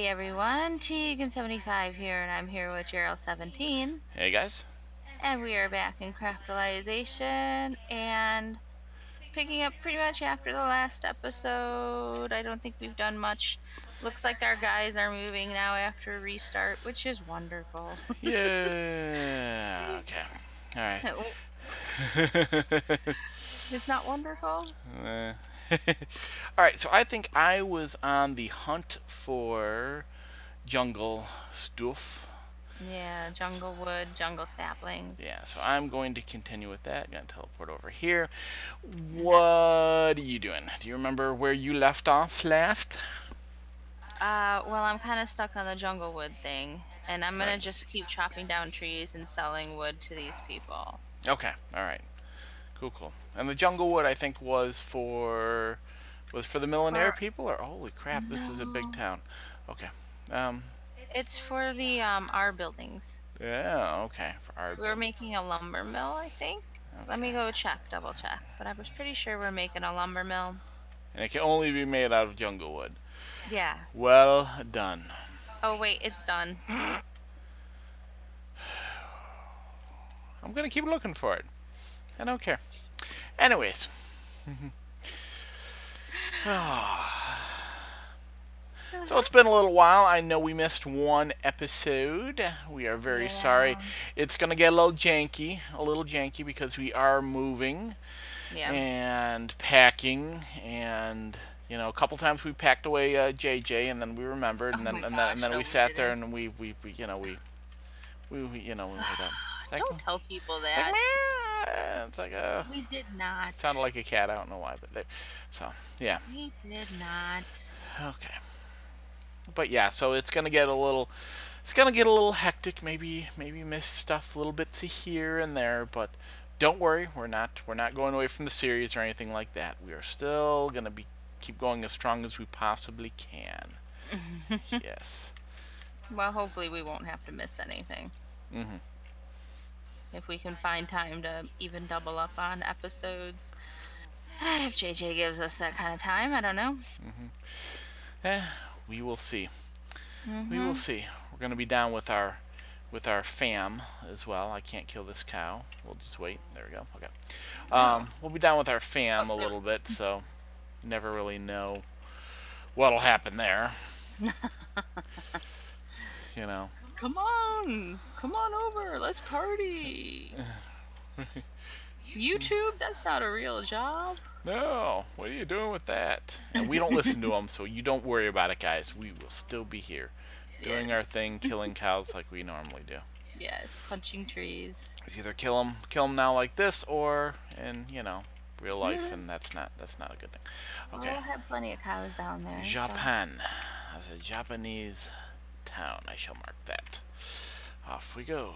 Hey everyone, teagan75 here, and I'm here with Jerle17. Hey guys. And we are back in Craftalization and picking up pretty much after the last episode. I don't think we've done much. Looks like our guys are moving now after restart, which is wonderful. Yeah. Okay. All right. It's not wonderful. Alright, so I think I was on the hunt for jungle stuff. Yeah, jungle wood, jungle saplings. Yeah, so I'm going to continue with that. I'm going to teleport over here. What are you doing? Do you remember where you left off last? Well, I'm kind of stuck on the jungle wood thing. And I'm going to just keep chopping down trees and selling wood to these people. Okay, alright. Cool, cool. And the jungle wood, I think, was for the Millenaire people, or holy crap, no. This is a big town. Okay. It's for the our buildings. Yeah. Okay. For our. We're making a lumber mill, I think. Okay. Let me go check, double check. But I was pretty sure we're making a lumber mill. And it can only be made out of jungle wood. Yeah. Well done. Oh wait, it's done. I'm gonna keep looking for it. I don't care. Anyways. So it's been a little while. I know we missed one episode. We are very sorry. It's going to get a little janky because we are moving and packing, and you know, a couple times we packed away JJ, and then we remembered, and then we sat there and we you know, we made up. Don't tell people that. It's like a. We did not. It sounded like a cat. I don't know why, but there. So yeah. We did not. Okay. But yeah, so it's gonna get a little. It's gonna get a little hectic. Maybe miss stuff, little bits of here and there. But don't worry, we're not going away from the series or anything like that. We are still gonna keep going as strong as we possibly can. Yes. Well, hopefully we won't have to miss anything. Mm-hmm. If we can find time to even double up on episodes. If JJ gives us that kind of time, I don't know. Mm-hmm. We will see. Mm-hmm. We will see. We're going to be down with our fam as well. I can't kill this cow. We'll just wait. There we go. Okay. We'll be down with our fam a little bit, so never really know what'll happen there. You know. Come on! Come on over! Let's party! YouTube? That's not a real job. No! What are you doing with that? And we don't listen to them, so you don't worry about it, guys. We will still be here. Doing our thing, killing cows like we normally do. Yes, punching trees. It's either kill them now like this, or in, you know, real life, and that's not a good thing. Okay. We'll have plenty of cows down there. Japan. So. That's a Japanese town. I shall mark that. Off we go.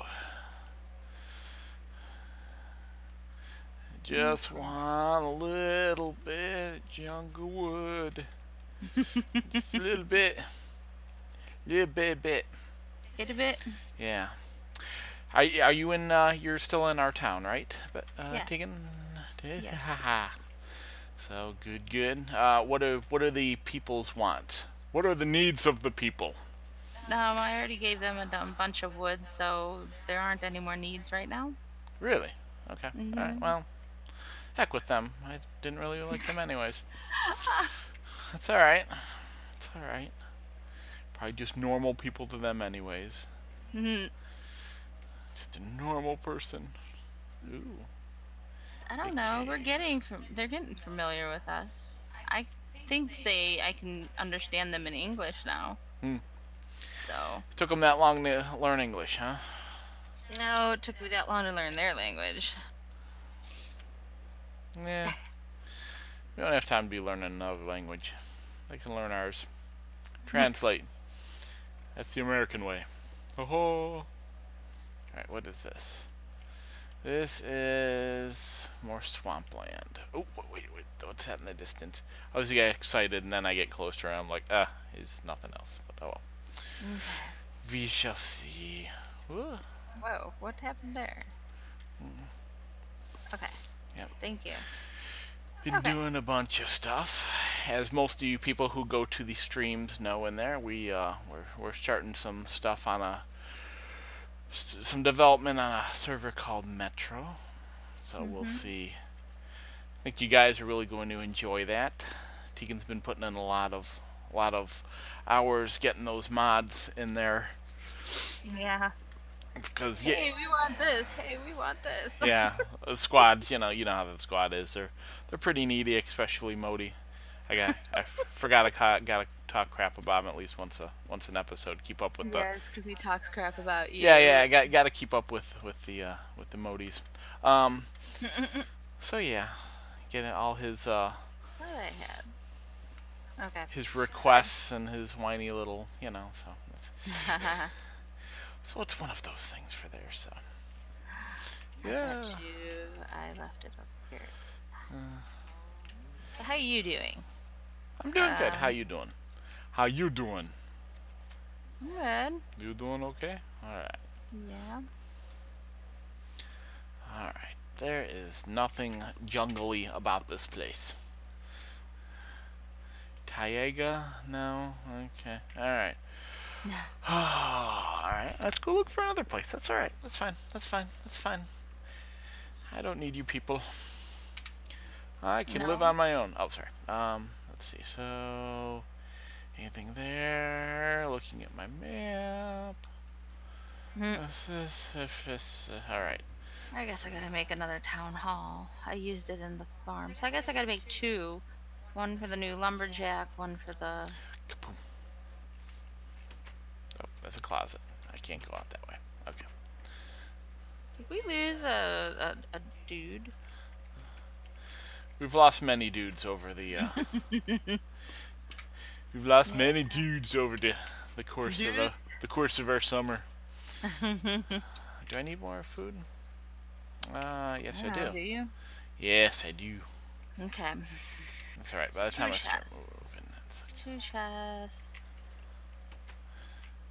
Just want a little bit jungle wood. Just a little bit. Little bit. Yeah. Are you in? You're still in our town, right? But yes. Yeah. So good. What are the peoples want? What are the needs of the people? I already gave them a bunch of wood, so there aren't any more needs right now. Really? Okay. Mm-hmm. All right. Well, heck with them. I didn't really like them anyways. That's all right. It's all right. Probably just normal people to them anyways. Mm-hmm. Just a normal person. Ooh. I don't know. We're they're getting familiar with us. I think I can understand them in English now. Hmm. So. It took them that long to learn English, huh? No, it took me that long to learn their language. Yeah. We don't have time to be learning another language. They can learn ours. Translate. That's the American way. Ho-ho! Alright, what is this? This is more swampland. Oh, wait. What's that in the distance? I always get excited, and then I get closer, and I'm like, it's nothing else. But oh well. Okay. We shall see. Ooh. Whoa, what happened there? Okay. Yep. Thank you. Been doing a bunch of stuff. as most of you people who go to the streams know in there, we're starting some stuff on some development on a server called Metro. So we'll see. I think you guys are really going to enjoy that. Teagan's been putting in a lot of hours getting those mods in there. Yeah. Because hey, we want this. Hey, we want this. Yeah, the squad. You know how the squad is. They're pretty needy, especially Modi. I gotta talk crap about him at least once an episode. Keep up with the. Yes, because he talks crap about you. Yeah. I gotta keep up with the Modis. So yeah, getting all his. What did I have? Okay. His requests and his whiny little, so. So it's one of those things for there, so. Yeah. I left it up here. So how are you doing? I'm doing good. How you doing? How you doing? Good. You doing okay? All right. Yeah. All right. There is nothing jungly about this place. Teagan? No? Okay. All right. Alright, let's go look for another place. That's alright. That's fine. I don't need you people. I can live on my own. Oh, sorry. Let's see. So, anything there? Looking at my map. Alright. I guess I gotta make another town hall. I used it in the farm. So I guess I gotta make two. One for the new lumberjack, one for the... Kaboom. Oh, that's a closet. I can't go out that way. Okay. Did we lose a dude? We've lost many dudes over the. We've lost many dudes over the course of the course of our summer. Do I need more food? Yes, I do. Do you? Yes, I do. Okay. That's all right. By the time I start moving, 2 chests.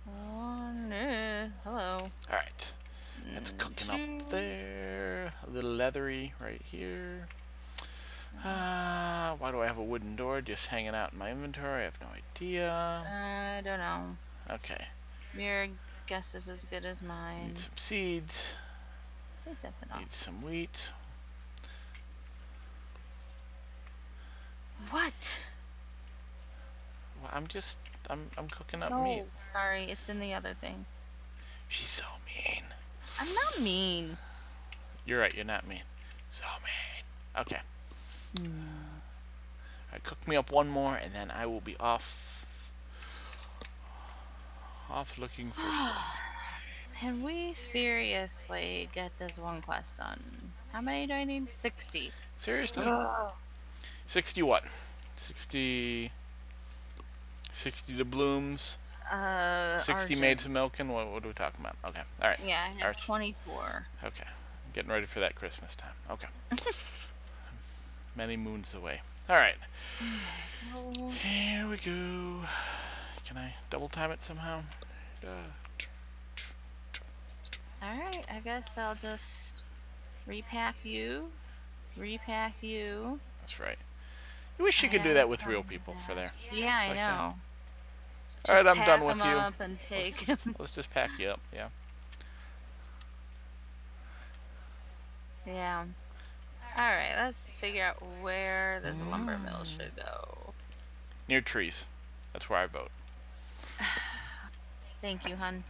Oh, no. Hello. Alright. It's cooking up there. A little leathery right here. Why do I have a wooden door just hanging out in my inventory? I have no idea. I don't know. Okay. Your guess is as good as mine. Need some seeds. I think that's enough. Need some wheat. What? Well, I'm cooking up meat. Sorry, it's in the other thing. She's so mean. I'm not mean. You're right, you're not mean. So mean. Okay. Alright, cook me up one more and then I will be off looking for stuff. Can we seriously get this one quest done? How many do I need? 60. Seriously? 60 what? 60 doubloons, 60 maids of milk, and what are we talking about? Okay, all right. Yeah, I have 24. Okay, getting ready for that Christmas time. Okay. Many moons away. All right. So... Here we go. Can I double time it somehow? All right, I guess I'll just repack you. That's right. You wish you could do that with real people for there. Yeah, I know. All right, I'm done with you. Up and take let's just pack you up, yeah. Yeah. All right, let's figure out where this lumber mill should go. Near trees. That's where I vote. Thank you, hun.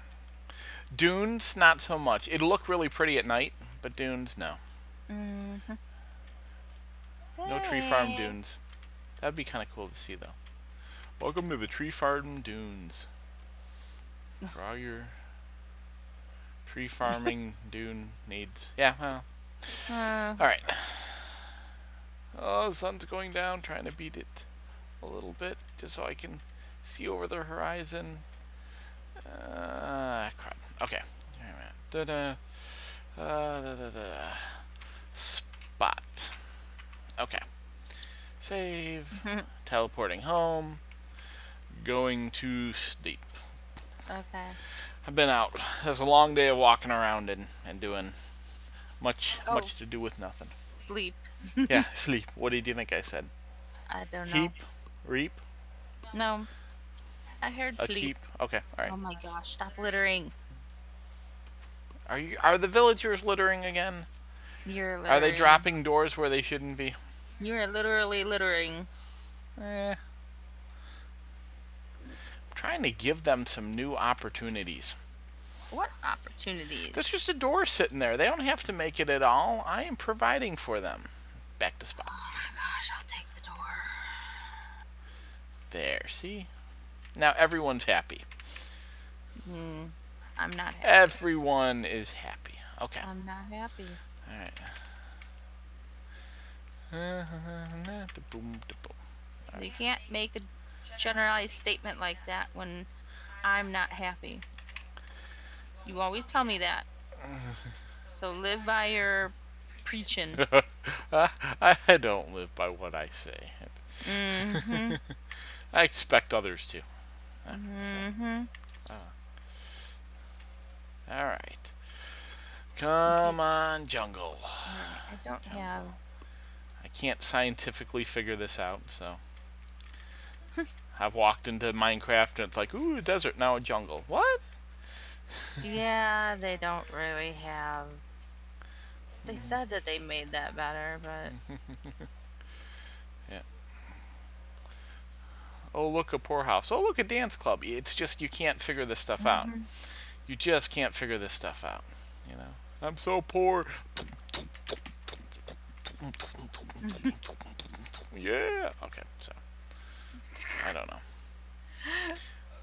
Dunes, not so much. It'll look really pretty at night, but dunes, no. Mm-hmm. No tree farm dunes. That'd be kind of cool to see, though. Welcome to the tree farm dunes. Draw your tree farming dune needs. Yeah. All right. Oh, the sun's going down. Trying to beat it a little bit, just so I can see over the horizon. Crap. Okay. Spot. Okay. Save. Teleporting home. Going to sleep. Okay. I've been out. That's a long day of walking around and doing much to do with nothing. Sleep. Yeah, sleep. What do you think I said? I don't know. Heap. Reap? No. I heard sleep. Keep? Okay, all right. Oh my gosh, stop littering. Are the villagers littering again? You're littering. Are they dropping doors where they shouldn't be? You are literally littering. Eh. I'm trying to give them some new opportunities. What opportunities? There's just a door sitting there. They don't have to make it at all. I am providing for them. Back to spot. Oh my gosh, I'll take the door. There, see? Now everyone's happy. Mm, I'm not happy. Everyone is happy. Okay. I'm not happy. All right. You can't make a generalized statement like that when I'm not happy. You always tell me that. So live by your preaching. I don't live by what I say. Mm-hmm. I expect others to. Mm-hmm. All right. Come on, jungle. I don't have... I can't scientifically figure this out, so... I've walked into Minecraft and it's like, ooh, a desert, now a jungle. What? Yeah, they don't really have... They said that they made that better, but... Yeah. Oh, look, a poorhouse. Oh, look, a dance club. It's just you can't figure this stuff out. You just can't figure this stuff out, you know? I'm so poor. Yeah. Okay, so I don't know.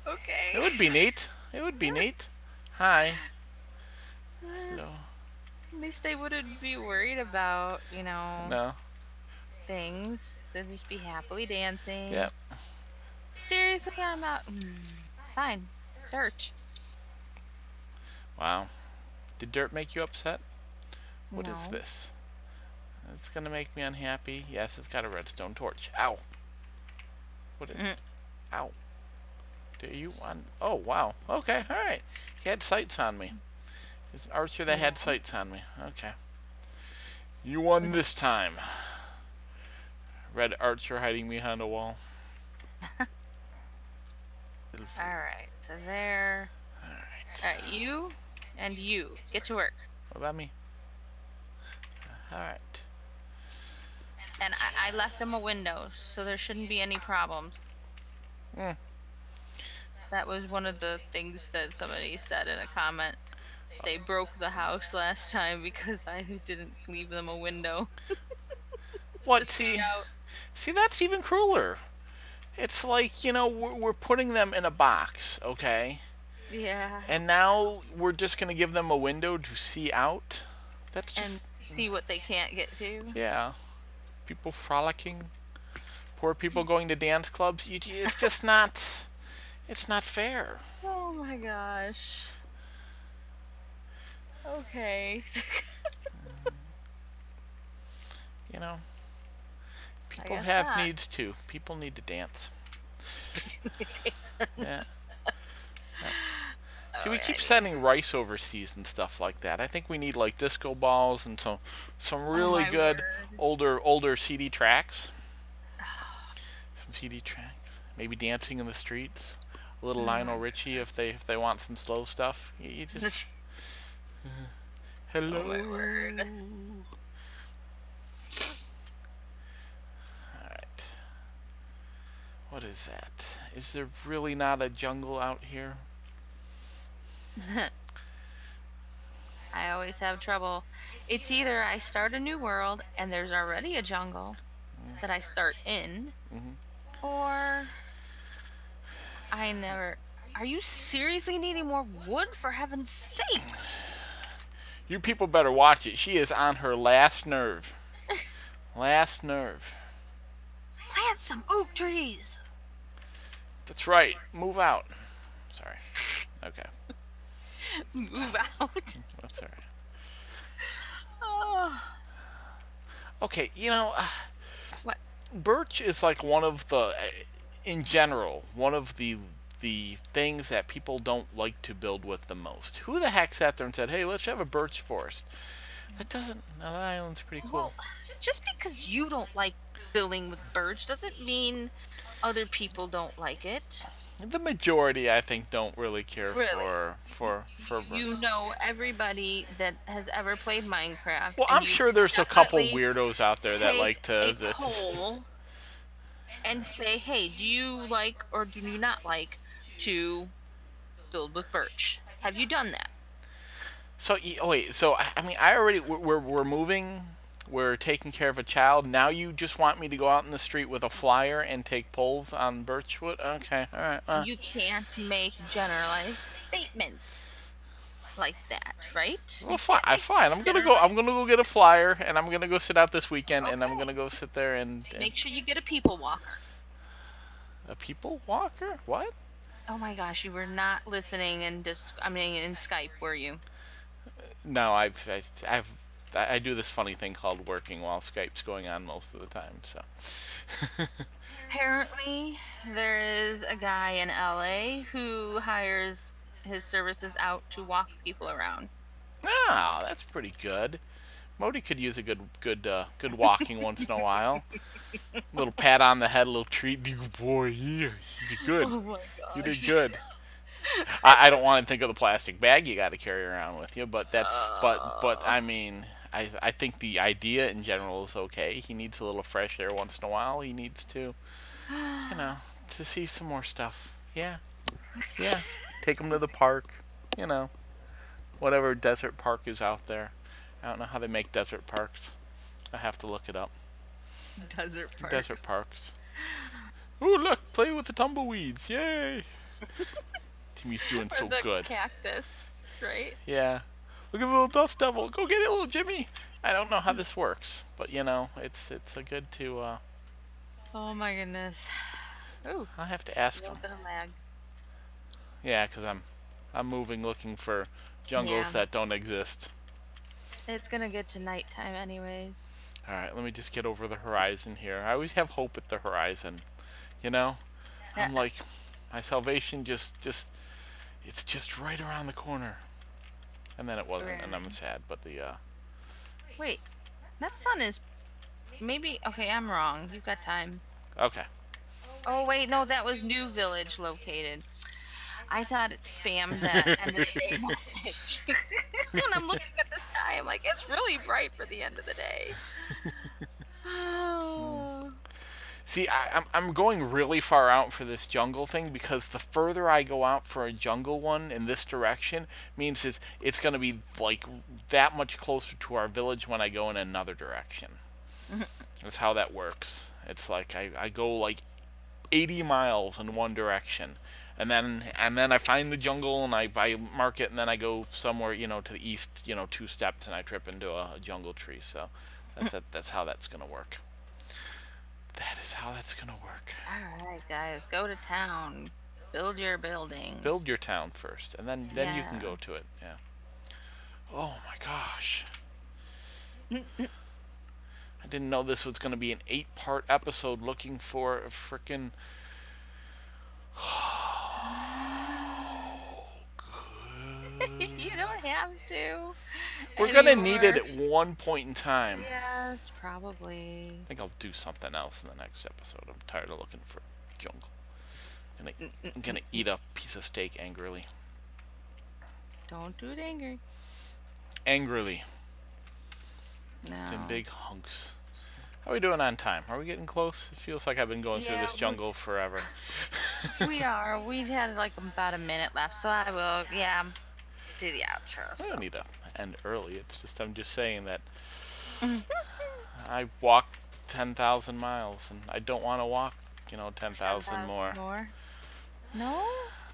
Okay. It would be neat. It would be neat. Hi. Hello. At least they wouldn't be worried about, you know, things. They'd just be happily dancing. Yep. Seriously, I'm out. Fine. Dirt. Wow. Did dirt make you upset? What is this? It's going to make me unhappy. Yes, it's got a redstone torch. Ow. What is it? Ow. Do you want... Oh, wow. Okay, all right. He had sights on me. It's an archer that had sights on me. Okay. You won this time. Red archer hiding behind a wall. All right. So there. All right. All right. You and you. Get to work. What about me? All right. And I left them a window, so there shouldn't be any problems. Mm. That was one of the things that somebody said in a comment. They broke the house last time because I didn't leave them a window. What? See, that's even crueler. It's like, you know, we're putting them in a box, okay? Yeah. And now we're just going to give them a window to see out? That's just... And see what they can't get to. Yeah. People frolicking, poor people going to dance clubs. It's just not, it's not fair. Oh my gosh. Okay. You know, people have needs too. People need to dance. Yeah. See, we keep sending rice overseas and stuff like that. I think we need like disco balls and some really good older CD tracks. Some CD tracks. Maybe dancing in the streets. A little Lionel Richie if they want some slow stuff. You just hello. Oh my word. All right. What is that? Is there really not a jungle out here? I always have trouble. It's either I start a new world and there's already a jungle that I start in, or I never... Are you seriously needing more wood? For heaven's sakes! You people better watch it. She is on her last nerve. Last nerve. Plant some oak trees! That's right. Move out. Sorry. Okay. Move out. That's all right. Oh. Okay, you know, what? Birch is like one of the, in general, one of the things that people don't like to build with the most. Who the heck sat there and said, "Hey, let's have a birch forest"? That doesn't. Now that island's pretty cool. Well, just because you don't like building with birch doesn't mean Other people don't like it. The majority, I think, don't really care for you know, everybody that has ever played Minecraft. Well, I'm sure there's a couple weirdos out there that like to poll and say, hey, do you like or do you not like to build with birch? Have you done that? So, oh wait, so I mean, I already we're moving. We're taking care of a child. Now you just want me to go out in the street with a flyer and take polls on birchwood? Okay, all right. You can't make generalized statements like that, right? Well, fine. I'm gonna go get a flyer, and I'm gonna go sit out this weekend, and I'm gonna go sit there and make sure you get a people walker. A people walker? What? Oh my gosh, you were not listening, and just I mean, in Skype, were you? No, I do this funny thing called working while Skype's going on most of the time, so. Apparently, there is a guy in LA who hires his services out to walk people around. Oh, that's pretty good. Modi could use a good walking once in a while. A little pat on the head, a little treat. Boy, yeah, you did good. Oh my gosh. You did good. I don't want to think of the plastic bag you got to carry around with you, but that's but I mean, I think the idea in general is okay. He needs a little fresh air once in a while. He needs to, you know, to see some more stuff. Yeah, yeah. Take him to the park. You know, whatever desert park is out there. I don't know how they make desert parks. I have to look it up. Desert parks. Desert parks. Ooh, look! Play with the tumbleweeds! Yay! He's doing so good. Cactus, right? Yeah. Look at the little dust devil. Go get it, little Jimmy. I don't know how this works, but you know, it's a good to. Oh my goodness. Oh, I'll have to ask him. A little bit of lag. Yeah, because I'm moving, looking for jungles that don't exist. It's gonna get to nighttime, anyways. All right, let me just get over the horizon here. I always have hope at the horizon. You know, I'm like, my salvation just. It's just right around the corner. And then it wasn't, and I'm sad, but the, Wait, that sun is... Maybe... Okay, I'm wrong. You've got time. Okay. Oh, wait, no, that was new village located. I thought it spammed that end of the day message. When I'm looking at the sky, I'm like, it's really bright for the end of the day. Oh... See, I'm going really far out for this jungle thing because the further I go out for a jungle one in this direction means it's going to be like that much closer to our village when I go in another direction. That's how that works. It's like I go like 80 miles in one direction, and then I find the jungle and I mark it, and then I go somewhere, you know, to the east, you know, 2 steps, and I trip into a jungle tree. So that's how that's going to work. That is how that's gonna work. All right, guys, go to town. Build your buildings. Build your town first, and then you can go to it. Yeah. Oh my gosh. I didn't know this was gonna be an 8-part episode looking for a frickin'. You don't have to. We're going to need it at one point in time. Yes, probably. I think I'll do something else in the next episode. I'm tired of looking for jungle. I'm going to eat a piece of steak angrily. Don't do it angry. Angrily. No. Just in big hunks. How are we doing on time? Are we getting close? It feels like I've been going through this jungle forever. We are. We had like about a minute left, so I will, do the outro. We don't need to end early. It's just I'm just saying that I walked 10,000 miles, and I don't want to walk, you know, 10,000 more. No?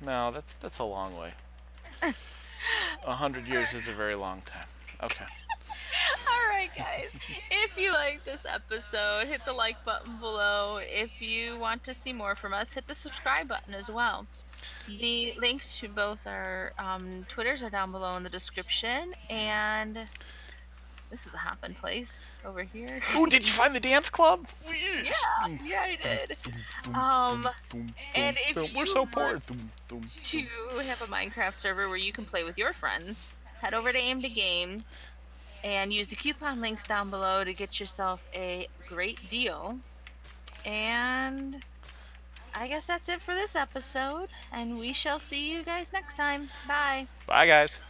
No, that's a long way. 100 years is a very long time. Okay. Alright guys, if you like this episode, hit the like button below. If you want to see more from us, hit the subscribe button as well. The links to both our Twitters are down below in the description, and this is a hoppin' place over here. Ooh, did you find the dance club? Yeah, I did. And if you want to have a Minecraft server where you can play with your friends, head over to Aim2Game. And use the coupon links down below to get yourself a great deal. And I guess that's it for this episode, and we shall see you guys next time. Bye. Bye, guys.